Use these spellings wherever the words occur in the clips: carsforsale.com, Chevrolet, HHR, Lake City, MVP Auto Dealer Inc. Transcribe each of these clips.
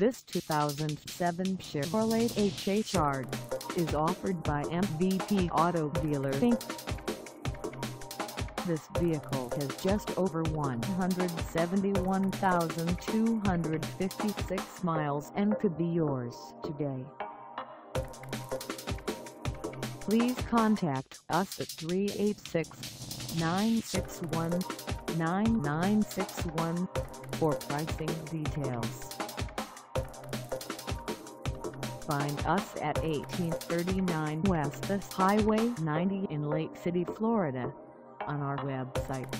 This 2007 Chevrolet HHR is offered by MVP Auto Dealer Inc. This vehicle has just over 171,256 miles and could be yours today. Please contact us at 386-961-9961 for pricing details. Find us at 1839 West This Highway 90 in Lake City, Florida, on our website,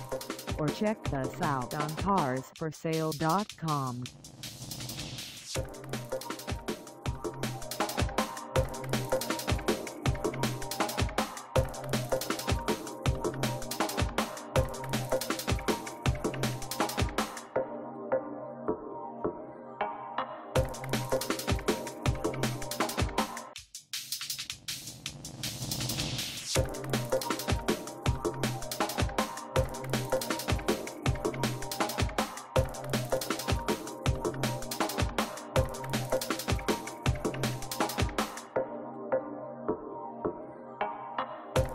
or check us out on carsforsale.com.